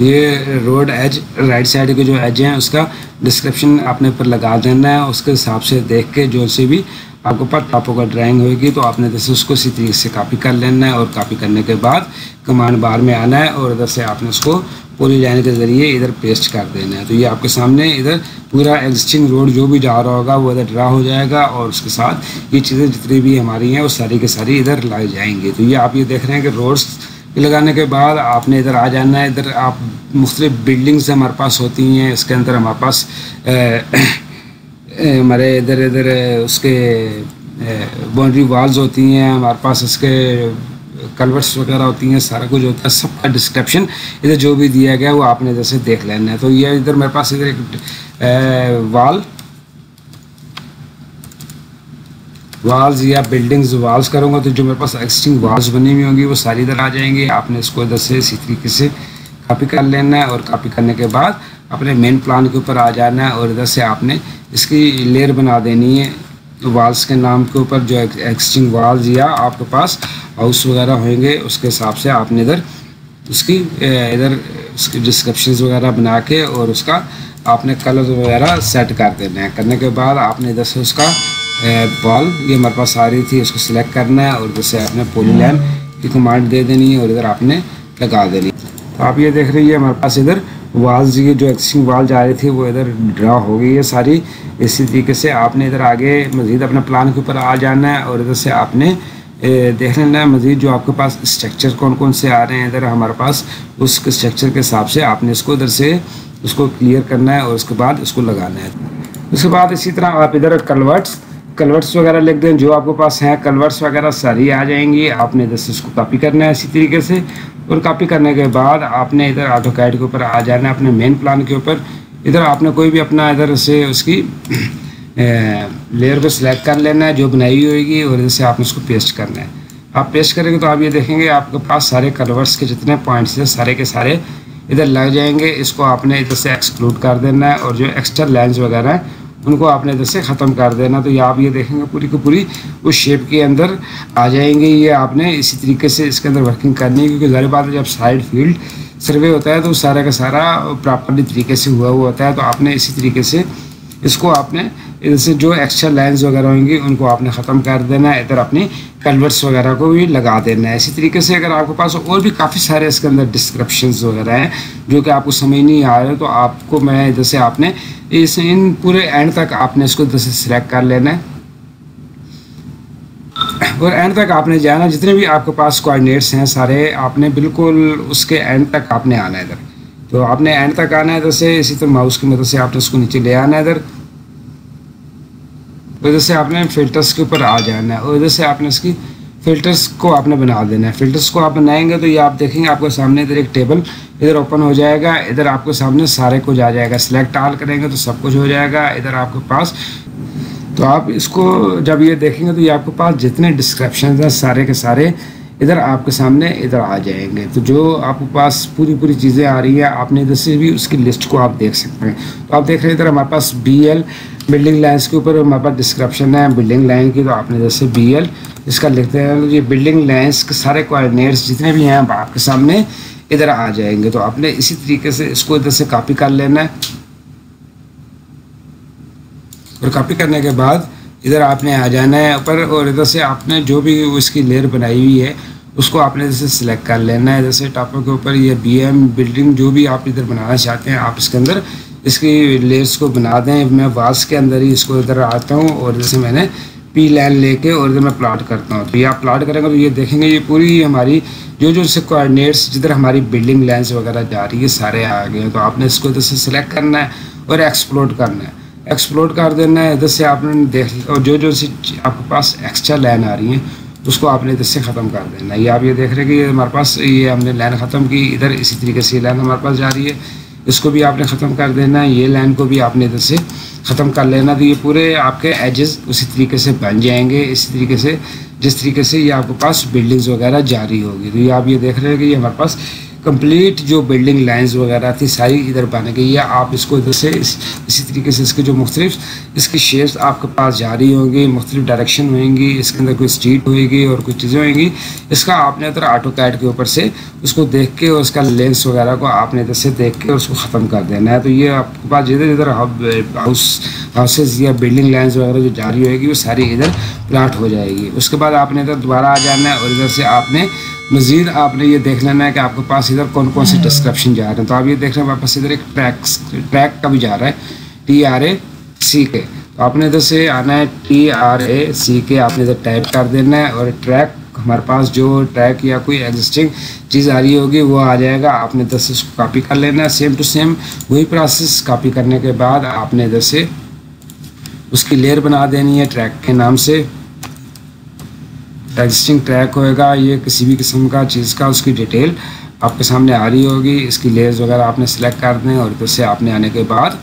ये रोड एज राइट साइड के जो एज हैं उसका डिस्क्रिप्शन आपने पर लगा देना है। उसके हिसाब से देख के जो से भी आपको पास टापो का ड्राइंग होगी तो आपने जैसे उसको इसी तरीके से कॉपी कर लेना है और कॉपी करने के बाद कमांड बार में आना है और इधर से आपने उसको पूरी लाइन के ज़रिए इधर पेस्ट कर देना है। तो ये आपके सामने इधर पूरा एग्जिस्टिंग रोड जो भी जा रहा होगा वो इधर ड्रा हो जाएगा और उसके साथ ये चीज़ें जितनी भी हमारी हैं वो सारी के सारी इधर लाई जाएंगी। तो ये आप ये देख रहे हैं कि रोड्स लगाने के बाद आपने इधर आ जाना है। इधर आप मुख्तलिफ बिल्डिंग्स हमारे पास होती हैं, इसके अंदर हमारे पास हमारे इधर इधर उसके बाउंड्री वॉल्स होती हैं, हमारे पास उसके कलवर्स वगैरह होती हैं, सारा कुछ होता है, सबका डिस्क्रिप्शन इधर जो भी दिया गया वो आपने इधर से देख लेना है। तो ये इधर मेरे पास इधर एक वाल वाल्स या बिल्डिंग्स वाल्स करूँगा तो जो मेरे पास एक्सिस्टिंग वाल्स बनी हुई होंगी वो सारी इधर आ जाएंगी। आपने इसको इधर से इसी तरीके से कॉपी कर लेना है और कॉपी करने के बाद अपने मेन प्लान के ऊपर आ जाना है और इधर से आपने इसकी लेयर बना देनी है वाल्स के नाम के ऊपर। जो एक्सिस्टिंग वाल्स या आपके पास हाउस वगैरह होंगे उसके हिसाब से आपने इधर उसकी इधर उसकी डिस्क्रिप्शन वगैरह बना के और उसका आपने कलर वगैरह सेट कर देना है। करने के बाद आपने इधर से उसका बॉल ये हमारे पास आ रही थी उसको सिलेक्ट करना है और जैसे आपने पॉलीलाइन की कमांड दे देनी है और इधर आपने लगा देनी। तो आप ये देख रही है हमारे पास इधर वाल्स ये जो एक्सिस्टिंग वाल जा रही थी वो इधर ड्रा हो गई है सारी। इसी तरीके से आपने इधर आगे मज़ीद अपने प्लान के ऊपर आ जाना है और इधर से आपने देख लेना है मज़ीद जो आपके पास स्ट्रक्चर कौन कौन से आ रहे हैं। इधर हमारे पास उस स्ट्रक्चर के हिसाब से आपने इसको इधर से उसको क्लियर करना है और उसके बाद उसको लगाना है। उसके बाद इसी तरह आप इधर कलवर्ट्स कलवर्स वगैरह लिख दें, जो आपके पास हैं कलवर्स वगैरह सारी आ जाएंगी। आपने इधर से इसको कॉपी करना है इसी तरीके से और कॉपी करने के बाद आपने इधर ऑटोकैड के ऊपर आ जाना है अपने मेन प्लान के ऊपर। इधर आपने कोई भी अपना इधर से उसकी लेयर को सिलेक्ट कर लेना है जो बनाई होगी और इधर से आपने उसको पेस्ट करना है। आप पेस्ट करेंगे तो आप ये देखेंगे आपके पास सारे कलवर्स के जितने पॉइंट्स हैं सारे के सारे इधर लग जाएंगे। इसको आपने इधर से एक्सक्लूड कर देना है और जो एक्स्ट्रा लाइन्स वगैरह हैं उनको आपने इधर से ख़त्म कर देना। तो ये आप ये देखेंगे पूरी की पूरी उस शेप के अंदर आ जाएंगे। ये आपने इसी तरीके से इसके अंदर वर्किंग करनी है क्योंकि ज़ाहिर बात है जब साइड फील्ड सर्वे होता है तो सारा का सारा प्रॉपरली तरीके से हुआ हुआ होता है। तो आपने इसी तरीके से इसको आपने इधर से जो एक्स्ट्रा लाइन्स वगैरह होंगी उनको आपने ख़त्म कर देना है। इधर अपनी कलवर्स वगैरह को भी लगा देना है। इसी तरीके से अगर आपके पास और भी काफ़ी सारे इसके अंदर डिस्क्रिप्शंस वगैरह हैं जो कि आपको समझ नहीं आ रहे तो आपको मैं इधर से आपने इस इन पूरे एंड तक आपने इसको इधर से सिलेक्ट कर लेना है और एंड तक आपने जाना। जितने भी आपके पास कोऑर्डिनेट्स हैं सारे आपने बिल्कुल उसके एंड तक आपने आना है। इधर तो आपने एंड तक आना है इधर से इसी तरह माउस की मदद से आपने उसको नीचे ले आना है इधर और इधर से आपने फ़िल्टर्स के ऊपर आ जाना है और इधर से आपने इसकी फ़िल्टर्स को आपने बना देना है। फ़िल्टर्स को आप बनाएंगे तो ये आप देखेंगे आपके सामने इधर एक टेबल इधर ओपन हो जाएगा। इधर आपके सामने सारे कुछ आ जाएगा, सिलेक्ट ऑल करेंगे तो सब कुछ हो जाएगा इधर आपके पास। तो आप इसको जब ये देखेंगे तो ये आपके पास जितने डिस्क्रिप्शन हैं सारे के सारे इधर आपके सामने इधर आ जाएंगे। तो जो आपके पास पूरी पूरी चीज़ें आ रही है आपने इधर से भी उसकी लिस्ट को आप देख सकते हैं। तो आप देख रहे हैं इधर हमारे पास बी एल बिल्डिंग लाइन्स के ऊपर हमारे पास डिस्क्रिप्शन है बिल्डिंग लाइन की। तो आपने जैसे बी एल इसका लिखते हैं तो ये बिल्डिंग लाइन्स के सारे कोऑर्डिनेट्स जितने भी हैं आपके सामने इधर आ जाएंगे। तो आपने इसी तरीके से इसको इधर से कॉपी कर लेना है और कॉपी करने के बाद इधर आपने आ जाना है ऊपर और इधर से आपने जो भी इसकी लेयर बनाई हुई है उसको आपने इधर से सिलेक्ट कर लेना है। इधर से टॉपर के ऊपर ये बी एम बिल्डिंग जो भी आप इधर बनाना चाहते हैं आप इसके अंदर इसकी लेयर्स को बना दें। मैं वाल्स के अंदर ही इसको इधर आता हूँ और इधर से मैंने पी लाइन लेके और इधर मैं प्लाट करता हूँ। तो ये आप प्लाट करेंगे तो ये देखेंगे ये पूरी हमारी जो जो इससे कोऑर्डिनेट्स जिधर हमारी बिल्डिंग लाइन्स वगैरह जा रही है सारे आ गए। तो आपने इसको इधर से सिलेक्ट करना है और एक्सप्लोड करना है एक्सप्लोड कर देना है। इधर से आपने देख और जो जो सी आपके पास एक्स्ट्रा लाइन आ रही है उसको आपने इधर से ख़त्म कर देना है। ये आप ये देख रहे हैं कि हमारे पास ये हमने लाइन ख़त्म की इधर इसी तरीके से लाइन हमारे पास जा रही है इसको भी आपने ख़त्म कर देना है। ये लाइन को भी आपने इधर से ख़त्म कर लेना। तो ये पूरे आपके एजेस उसी तरीके से बन जाएंगे इसी तरीके से जिस तरीके से ये आपके पास बिल्डिंग्स वगैरह जारी होगी। तो ये आप ये देख रहे हैं कि ये हमारे पास कंप्लीट जो बिल्डिंग लाइंस वगैरह थी सारी इधर बन गई है। आप इसको इधर से इस, इसी तरीके से इसके जो मुख्तलिफ इसकी शेप्स आपके पास जारी होंगी मुख्तलिफ डायरेक्शन होएंगी इसके अंदर कोई स्ट्रीट होएगी और कुछ चीज़ें होंगी। इसका आपने इधर ऑटोकैड के ऊपर से उसको देख के और उसका लेंस वगैरह को आपने इधर से देख के और उसको ख़त्म कर देना है। तो ये आपके पास जिधर इधर हाउस हाउसेज या बिल्डिंग लाइन्स वगैरह जो जारी होएगी वो सारी इधर प्लाट हो जाएगी। उसके बाद आपने इधर दोबारा आ जाना है और इधर से आपने मज़ीद आपने ये देख लेना है कि आपके पास इधर कौन कौन से डिस्क्रिप्शन जा रहे हैं। तो आप ये देख रहे हैं वापस इधर एक ट्रैक ट्रैक का भी जा रहा है टी आर ए सी के। तो आपने इधर से आना है टी आर ए सी के आपने इधर टाइप कर देना है और ट्रैक हमारे पास जो ट्रैक या कोई एग्जिस्टिंग चीज़ आ रही होगी वो आ जाएगा। आपने इधर से उसको कापी कर लेना है सेम टू सेम वही प्रोसेस। कापी करने के बाद आपने इधर से उसकी लेयर बना देनी है ट्रैक के नाम से। एग्जिस्टिंग ट्रैक होएगा ये, किसी भी किस्म का चीज़ का उसकी डिटेल आपके सामने आ रही होगी। इसकी लेयर्स वगैरह आपने सेलेक्ट कर दें और इधर से आपने आने के बाद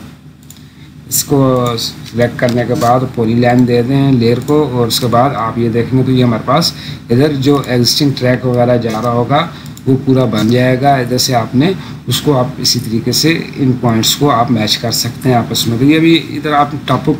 इसको सेलेक्ट करने के बाद पॉली लाइन दे दें लेयर को, और उसके बाद आप ये देखेंगे तो ये हमारे पास इधर जो एग्जिस्टिंग ट्रैक वगैरह जा रहा होगा वो पूरा बन जाएगा। इधर से आपने उसको आप इसी तरीके से इन पॉइंट्स को आप मैच कर सकते हैं आपस में। तो ये भी इधर आप टॉपअप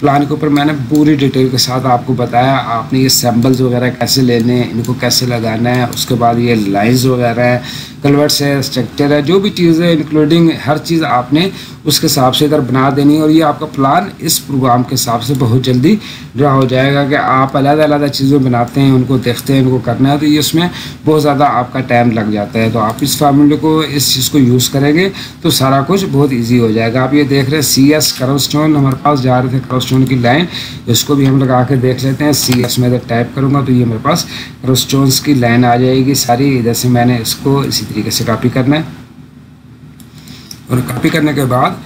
प्लान के ऊपर मैंने पूरी डिटेल के साथ आपको बताया, आपने ये सैम्पल्स वगैरह कैसे लेने हैं, इनको कैसे लगाना है। उसके बाद ये लाइंस वगैरह है, कलवर्ट्स है, स्ट्रक्चर है, जो भी चीज़ें इंक्लूडिंग हर चीज़ आपने उसके हिसाब से इधर बना देनी है। और ये आपका प्लान इस प्रोग्राम के हिसाब से बहुत जल्दी ड्रा हो जाएगा कि आप अलग अलग चीज़ें बनाते हैं, उनको देखते हैं, उनको करना है, तो ये उसमें बहुत ज़्यादा आपका टाइम लग जाता है। तो आप इस फार्मूले को इस चीज़ को यूज़ करेंगे तो सारा कुछ बहुत ईजी हो जाएगा। आप ये देख रहे हैं सी एस कर्वस्टोन हमारे पास जा रहे थे, कर्वस्टोन की लाइन, इसको भी हम लगा के देख लेते हैं। सी एस में अगर टाइप करूँगा तो ये मेरे पास कर्वस्टोन्स की लाइन आ जाएगी सारी। इधर से मैंने इसको इसी तरीके से कॉपी करना है और कॉपी करने के बाद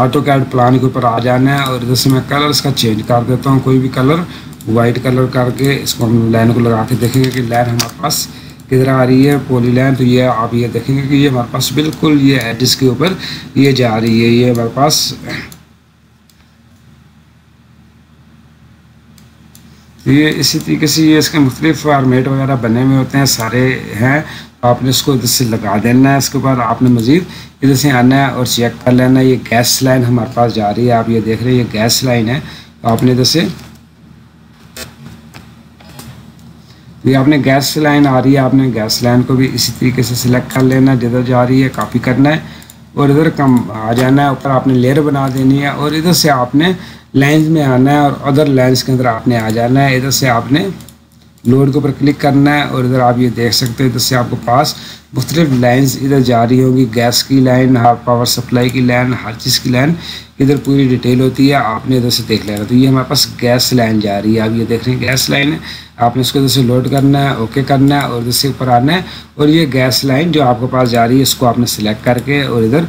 ऑटोकैड प्लान के ऊपर आ जाना है और इधर से मैं कलर इसका चेंज कर देता हूँ। कोई भी कलर वाइट कलर करके इसको हम लाइन को लगा के देखेंगे कि लाइन हमारे पास किधर आ रही है, पॉली लाइन। तो ये आप ये देखेंगे कि ये हमारे पास बिल्कुल ये एडिस के ऊपर ये जा रही है, ये हमारे पास ये इसी तरीके से ये इसके मुख्तलिफ फार्मेट वगैरह बने हुए होते हैं सारे हैं। आपने इसको इधर से लगा देना है, इसके बाद आपने मज़ीद इधर से आना है और चेक कर लेना है। ये गैस लाइन हमारे पास जा रही है, आप ये देख रहे हैं ये गैस लाइन है। आपने इधर से ये आपने गैस लाइन आ रही है, आपने गैस लाइन को भी इसी तरीके से सिलेक्ट कर लेना है जिधर जा रही है, कॉपी करना है और इधर कम आ जाना है। ऊपर आपने लेयर बना देनी है और इधर से आपने लाइंस में आना है और अदर लाइंस के अंदर आपने आ जाना है। इधर से आपने लोड के ऊपर क्लिक करना है और इधर आप ये देख सकते हैं इधर से आपके पास मुख्तलिफ लाइंस इधर जा रही होंगी, गैस की लाइन, पावर सप्लाई की लाइन, हर चीज़ की लाइन इधर पूरी डिटेल होती है। आपने इधर से देख लेना। तो ये हमारे पास गैस लाइन जा रही है, आप ये देख रहे हैं गैस लाइन है। आपने इसको इधर से लोड करना है, ओके करना है और इधर से ऊपर आना है और ये गैस लाइन जो आपके पास जा रही है इसको आपने सेलेक्ट करके और इधर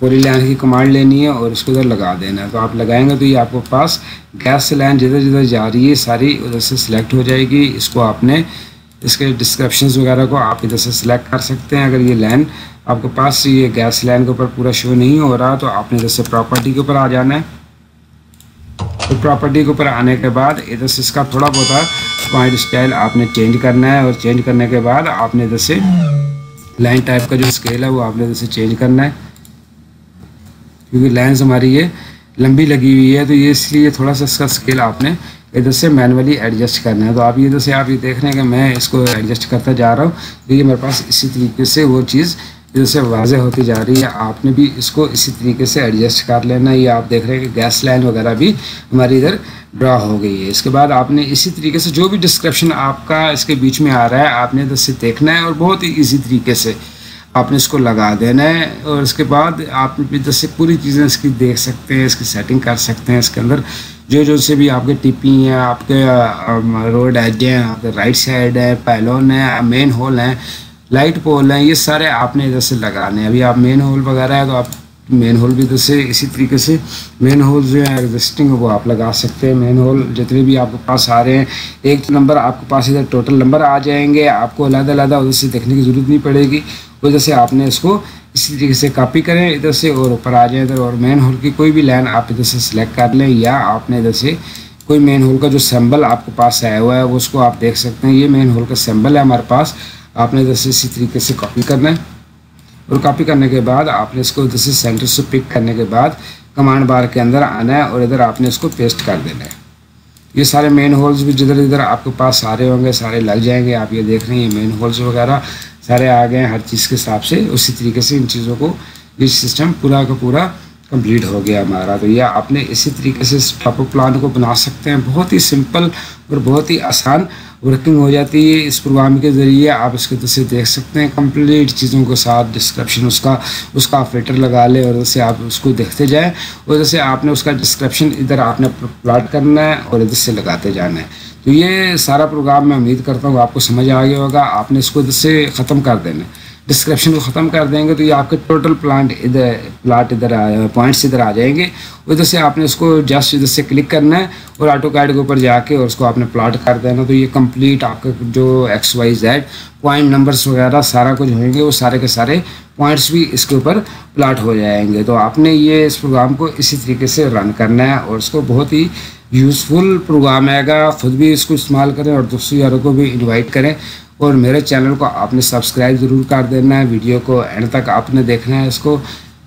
पूरी लाइन की कमांड लेनी है और इसको इधर लगा देना है। तो आप लगाएंगे तो ये आपके पास गैस लाइन जिधर जिधर जा रही है सारी उधर से सिलेक्ट हो जाएगी। इसको आपने इसके डिस्क्रिप्शन वगैरह को आप इधर से सिलेक्ट कर सकते हैं। अगर ये लाइन आपके पास ये गैस लाइन के ऊपर पूरा शो नहीं हो रहा तो आपने इधर से प्रॉपर्टी के ऊपर आ जाना है। तो प्रॉपर्टी के ऊपर आने के बाद इधर से इसका थोड़ा बहुत पॉइंट स्टाइल आपने चेंज करना है और चेंज करने के बाद आपने इधर से लाइन टाइप का जो स्केल है वो आपने इधर से चेंज करना है, क्योंकि लाइन्स हमारी ये लंबी लगी हुई है तो ये इसलिए थोड़ा सा इसका स्केल आपने इधर से मैनुअली एडजस्ट करना है। तो आप इधर से आप ये देख रहे हैं कि मैं इसको एडजस्ट करता जा रहा हूँ, क्योंकि मेरे पास इसी तरीके से वो चीज़ इधर से वाजह होती जा रही है। आपने भी इसको इसी तरीके से एडजस्ट कर लेना है। ये आप देख रहे हैं कि गैस लाइन वगैरह भी हमारी इधर ड्रा हो गई है। इसके बाद आपने इसी तरीके से जो भी डिस्क्रिप्शन आपका इसके बीच में आ रहा है आपने इधर से देखना है और बहुत ही ईजी तरीके से आपने इसको लगा देना है। और इसके बाद आप इधर से पूरी चीज़ें इसकी देख सकते हैं, इसकी सेटिंग कर सकते हैं। इसके अंदर जो जो से भी आपके टीपी हैं, आपके रोड एज हैं, आपके राइट साइड है, पैलोन है, मेन होल हैं, लाइट पोल हैं, ये सारे आपने इधर से लगाने हैं। अभी आप मेन होल वगैरह है तो आप मेन होल भी इधर से इसी तरीके से मेन होल जो है एग्जिस्टिंग वो आप लगा सकते हैं। मेन होल जितने भी आपके पास आ रहे हैं एक नंबर आपके पास इधर टोटल नंबर आ जाएंगे, आपको अलग अलग उधर से देखने की ज़रूरत नहीं पड़ेगी। उधर से आपने इसको इसी तरीके से कॉपी करें इधर से और ऊपर आ जाए इधर और मेन होल की कोई भी लाइन आप इधर से सिलेक्ट कर लें, या आपने इधर से कोई मेन होल का जो सिंबल आपके पास आया हुआ है वो उसको आप देख सकते हैं। ये मेन होल का सिंबल है हमारे पास, आपने इधर से इसी तरीके से कॉपी करना है और कॉपी करने के बाद आपने इसको इधर से सेंटर से पिक करने के बाद कमांड बार के अंदर आना है और इधर आपने इसको पेस्ट कर देना है। ये सारे मेन होल्स भी जिधर इधर आपके पास आ रहे होंगे सारे लग जाएंगे। आप ये देख रहे हैं ये मेन होल्स वगैरह सारे आ गए हैं हर चीज़ के हिसाब से। उसी तरीके से इन चीज़ों को ये सिस्टम पूरा का पूरा कंप्लीट हो गया हमारा। तो यह आपने इसी तरीके से टॉपअप प्लान को बना सकते हैं। बहुत ही सिंपल और बहुत ही आसान वर्किंग हो जाती है इस प्रोग्राम के ज़रिए। आप इसके जैसे देख सकते हैं कंप्लीट चीज़ों के साथ डिस्क्रिप्शन उसका उसका आप फिल्टर लगा लें और जैसे आप उसको देखते जाएँ और जैसे आपने उसका डिस्क्रिप्शन इधर आपने प्लाट करना है और इधर से लगाते जाना है। तो ये सारा प्रोग्राम मैं उम्मीद करता हूँ आपको समझ आ गया होगा। आपने इसको इधर से ख़त्म कर देना है। डिस्क्रिप्शन को ख़त्म कर देंगे तो ये आपके टोटल प्लांट इधर प्लाट इधर पॉइंट्स इधर आ जाएंगे। उधर से आपने उसको जस्ट इधर से क्लिक करना है और ऑटोकैड के ऊपर जाके और उसको आपने प्लाट कर देना। तो ये कंप्लीट आपके जो X Y Z point numbers वगैरह सारा कुछ होंगे वो सारे के सारे पॉइंट्स भी इसके ऊपर प्लाट हो जाएंगे। तो आपने ये इस प्रोग्राम को इसी तरीके से रन करना है और इसको बहुत ही यूज़फुल प्रोग्राम आएगा। ख़ुद भी इसको इस्तेमाल करें और दूसरे यारों को भी इन्वाइट करें। और मेरे चैनल को आपने सब्सक्राइब ज़रूर कर देना है, वीडियो को एंड तक आपने देखना है इसको,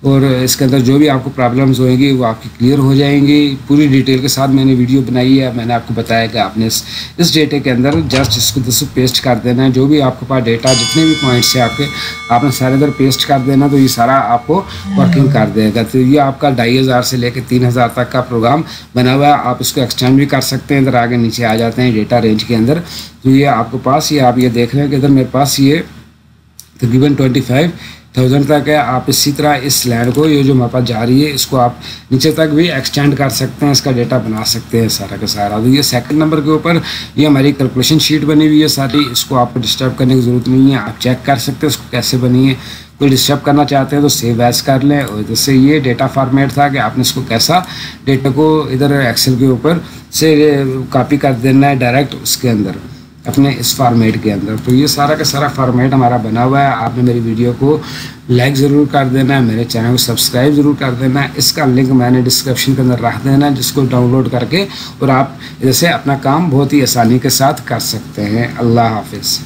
और इसके अंदर जो भी आपको प्रॉब्लम्स होंगी वो आपकी क्लियर हो जाएंगी। पूरी डिटेल के साथ मैंने वीडियो बनाई है। मैंने आपको बताया कि आपने इस इस डेटे के अंदर जस्ट इसको जस्ट पेस्ट कर देना है। जो भी आपके पास डेटा जितने भी पॉइंट्स हैं आपके आपने सारे अंदर पेस्ट कर देना, तो ये सारा आपको वर्किंग कर देगा। तो ये आपका ढाई हज़ार से लेकर तीन हज़ार तक का प्रोग्राम बना हुआ है। आप इसको एक्सटेंड भी कर सकते हैं। इधर आगे नीचे आ जाते हैं डेटा रेंज के अंदर, तो ये आपके पास ये आप ये देख रहे हैं कि इधर मेरे पास ये तकरीबन ट्वेंटी फाइव थाउजेंड तक है। आप इसी तरह इस स्लैड को ये जो मेरे पास जा रही है इसको आप नीचे तक भी एक्सटेंड कर सकते हैं, इसका डेटा बना सकते हैं सारा का सारा। तो ये सेकंड नंबर के ऊपर ये हमारी कैलकुलेशन शीट बनी हुई है सारी। इसको आपको डिस्टर्ब करने की ज़रूरत नहीं है, आप चेक कर सकते हैं इसको कैसे बनी है। कोई डिस्टर्ब करना चाहते हैं तो सेव एज कर लें। और जैसे ये डेटा फॉर्मेट था कि आपने इसको कैसा डेटा को इधर एक्सेल के ऊपर से कापी कर देना है डायरेक्ट उसके अंदर अपने इस फॉर्मेट के अंदर। तो ये सारा का सारा फॉर्मेट हमारा बना हुआ है। आपने मेरी वीडियो को लाइक ज़रूर कर देना है, मेरे चैनल को सब्सक्राइब ज़रूर कर देना है। इसका लिंक मैंने डिस्क्रिप्शन के अंदर रख देना है, जिसको डाउनलोड करके और आप जैसे अपना काम बहुत ही आसानी के साथ कर सकते हैं। अल्लाह हाफिज़।